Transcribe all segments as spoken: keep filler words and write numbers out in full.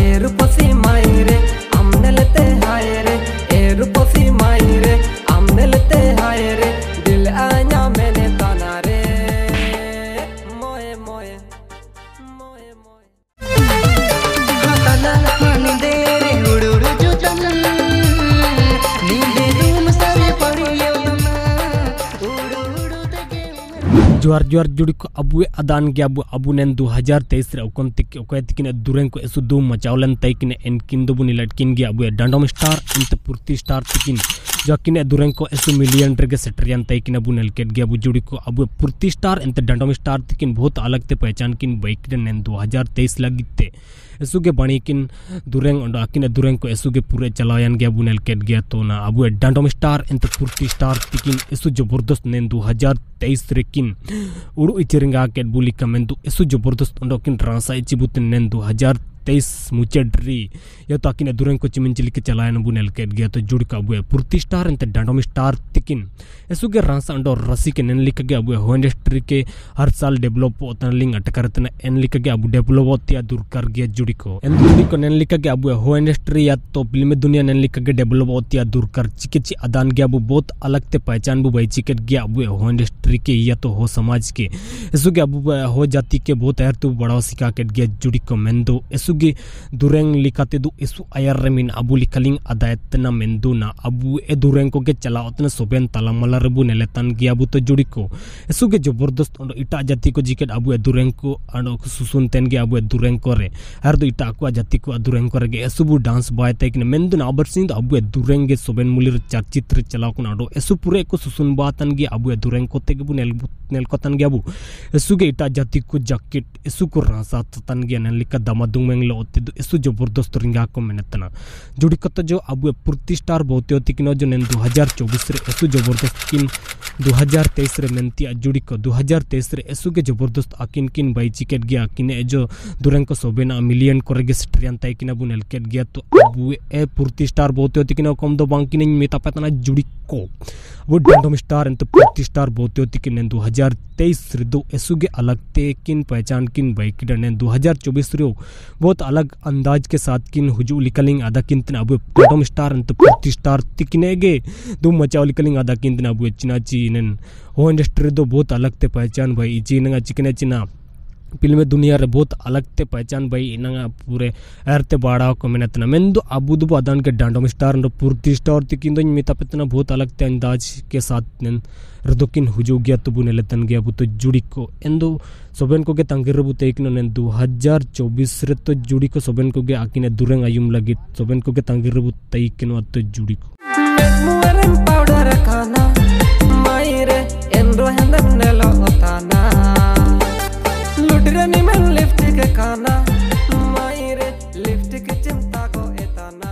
एरुपोसी मायरे आमने लेते हायरे एरुपोसी मायरे आमने लेते हायरे दिल आया मैंने ताना रे मोए मोए मोए मोए हाताना हानी दे रे उड़ उड़ जो तमन नींदे तुम सारे पड़ियो जोहार जोहार जुड़ी को अबुए अदान गया अबु अबु ने दो हजार तेईस तकिन दुरें को ऐसो दो मचाव लन तकिन इनकिन दो बुनी लटकिन गया अबुए डंडोम स्टार अंत पूर्ति स्टार तकिन जोकिन दुरें को ऐसो मिलियन रेगे सेटरियन तकिन अबु नलकेट गया अबु जुड़ी को अबुए पूर्ति स्टार अंत डंडोम स्टार तकिन बहुत अलग ते पहचान किन बाइक ने दो हजार तेईस लगते ऐसोगे बणी किन दुरें अकिन दुरें को ऐसोगे पूरे चलायन गया अबु नलकेट गया तो ना अबुए डंडोम स्टार अंत पूर्ति स्टार तकिन ऐसो जबरदस्त ने दो हजार तेईस रेकिन उड़ू इचेरिंगा के बुली कमें दो ऐसो जबरदस्त अंडोकिन रासा इचिबुत ने दो हजार तेईस मुचेड री या तो आकिन दुरें को चिमिन चिली के चलायन अबु नलकेट गया तो जुड़ का अबुए पूर्ति स्टार अंत डंडोम स्टार तकिन ऐसो के रासा अंडो रसी के नन लिख के अबुए हो इंडस्ट्री के हर साल डेवलप होता लिंग अटकरतना एन लिख के अबु डेवलप होती दूर कर गया जुड़ी को एन जुड़ी को नन लिख के अबुए हो इंडस्ट्री या तो फिल्म दुनिया नन लिख के डेवलप होती दूर कर चिकित्सी अदान गया अबु बहुत अलग ते पहचान बु भाई चिकट गया अबुए हो इंडस्ट्री के या तो हो समाज के ऐसो के अबु हो जाति के बहुत अहर तो बड़ा सिका के गया जुड़ी को मेन दो ऐसो गे दुरेंग लिखाते दो ऐसो आयर रे मीन अबु लिखलिंग अदायतना मेन दो ना अबु ए दुरेंग को के चलाओ तना सोबेन तालामला रबु नेलेतन गया अबु तो जुड़ी को ऐसो के जबरदस्त अंडो इटा जाति को जिकट अबु दुरेंग को अंडो सुसुन तेन गया अबु दुरेंग को रे हर दो इटा को जाति को दुरेंग को रे ऐसो बु डांस बाय तक ने मेन दो ना अबर सिंह अबु दुरेंग के सोबेन मुलिर चलचित्र चलाओ को अंडो ऐसो पूरे को सुसुन बातन गया अबु दुरेंग को ते नेल नेल कतन गया अबु ऐसो के इटा जाति को जैकेट ऐसो को रासा तन गया नेल का दमदुंग में लोते दो ऐसो जबरदस्त रिंगा को मेहनतना जुड़ी कत जो अबु पूर्ति स्टार बहुत होती कि जो ने दो हजार चौबीस रे ऐसो जबरदस्त किन दो हजार तेईस रे मेनती जुड़ी को दो हजार तेईस रे ऐसो के जबरदस्त आकिन किन बाई चिकेट गया किने जो दुरेंग को सोबेना मिलियन को रेगे स्ट्रियन ताई किना बुनेल केट गया तो अबु ए पूर्ति स्टार बहुत होती कि कम दो बांग किने मेता पतना जुड़ी को वो डंडोम स्टार एंत पूर्ति स्टार बहुत होती कि दो हजार तेईस रे दो ऐसो के अलग ते किन पहचान किन बाइक डने दो हजार चौबीस रे बहुत अलग अंदाज के साथ किन हुजू लिकलिंग आधा किन अबु डंडोम स्टार एंत पूर्ति स्टार तिकने गे दो मचाओ लिकलिंग आधा किन अबु चिनाची नन हो इंडस्ट्री दो बहुत अलग ते पहचान भाई चिनगा चिकने चिना फिल्म दुनिया रे बहुत अलग ते पहचान भाई इना पूरे एरते बाड़ा को मेहनतना मेन दो अबु दुबु अदान के डंडोम स्टार और पूर्ति स्टार तकिन दो मिता पतना बहुत अलग ते अंदाज के साथ रदोकिन हुजू गया तो बुने लेतन गया बु तो जुड़ी को एन दो सोबेन को के तंगिर रबु तेकिन ने दो हजार चौबीस रे तो जुड़ी को सोबेन को के आकिने दुरेंग आयुम लगी सोबेन को के तंगिर रबु तेकिन तो जुड़ी को मुरन पाउडर खाना मायरे एन रोहनन ने लोताना लुटरनी में लिपस्टिक खाना मायरे लिपस्टिक चिमटा को एताना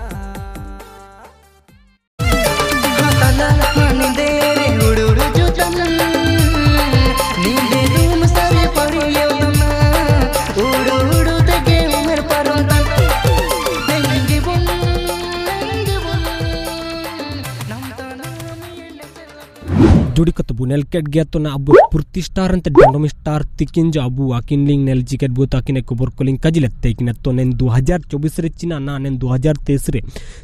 हाताना हानी दे रे उड़ उड़ जो तमन नींदे तुम सारे पड़ियो ना उड़ उड़ ते के उमर पर तन देंगे बोल देंगे बोल नाम ताना में जुड़ी कत बुनेल कट गया तो ना अब पूर्ति स्टार अंत डंडोम स्टार तकिन जो अबु आकिन लिंग नेल जिकेट बोत आकिन खबर कोलिंग काजी लत्ते किन तो ने दो हजार चौबीस रे चिना ना ने दो हजार तेईस रे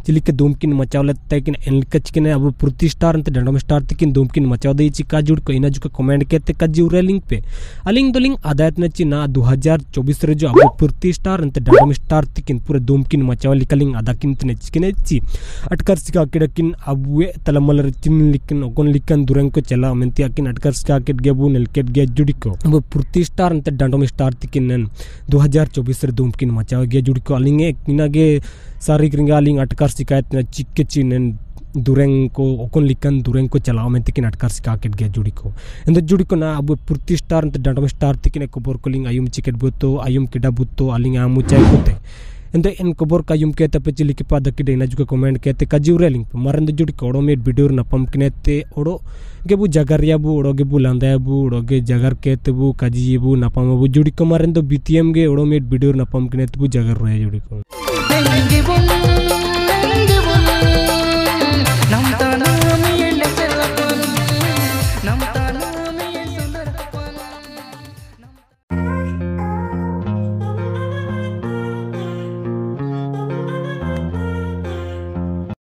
चिली के दुमकिन मचाव लत्ते किन एन कच किन अबु पूर्ति स्टार अंत डंडोम स्टार तकिन दुमकिन मचाव दे छि का जुड़ को इना जुका कमेंट केते काजी उरे लिंक पे अलिंग दो लिंग आदायत ने चिना दो हजार चौबीस रे जो अबु पूर्ति स्टार अंत डंडोम स्टार तकिन पूरे दुमकिन मचाव लिकलिंग आदा किन तने चिकने छि अटकर सिका किडकिन अबुए तलमल रे चिन लिकन ओकन लिकन दुरंग को चला मेंती आकिन अटकर सिका के वो नलकेट गया जुड़ी को वो पूर्ति स्टार अंत डंडोम स्टार तकिन दो हजार चौबीस रे दुमकिन मचाव गया जुड़ी को अलिंग किना गे सारी रिंगालिंग अटकर शिकायत न चिक चिन दुरेंग को ओकन लिकन दुरेंग को चलाओ में तकिन अटकर सिका के गया जुड़ी को एंद जुड़ी को ना अब पूर्ति स्टार अंत डंडोम स्टार तकिन खबर कोलिंग आयुम चिकेट बुतो आयुम किडा बुतो अलिंग आमु चाय कोते एंद इन खबर कायुम के तपे चिली के पाद किडे ना जुका कमेंट केते काजी उरे लिंक मारन द जुड़ी कोड़ो में वीडियो ना पम किनेते ओड़ो गेबु जगरियाबु ओड़ो गेबु लांदायाबु ओड़ो गे जगर केतेबु काजीबु नापामबु जुड़ी को मारन द बीटीएम गे ओड़ो में वीडियो ना पम किनेतेबु जगर रोया जुड़ी को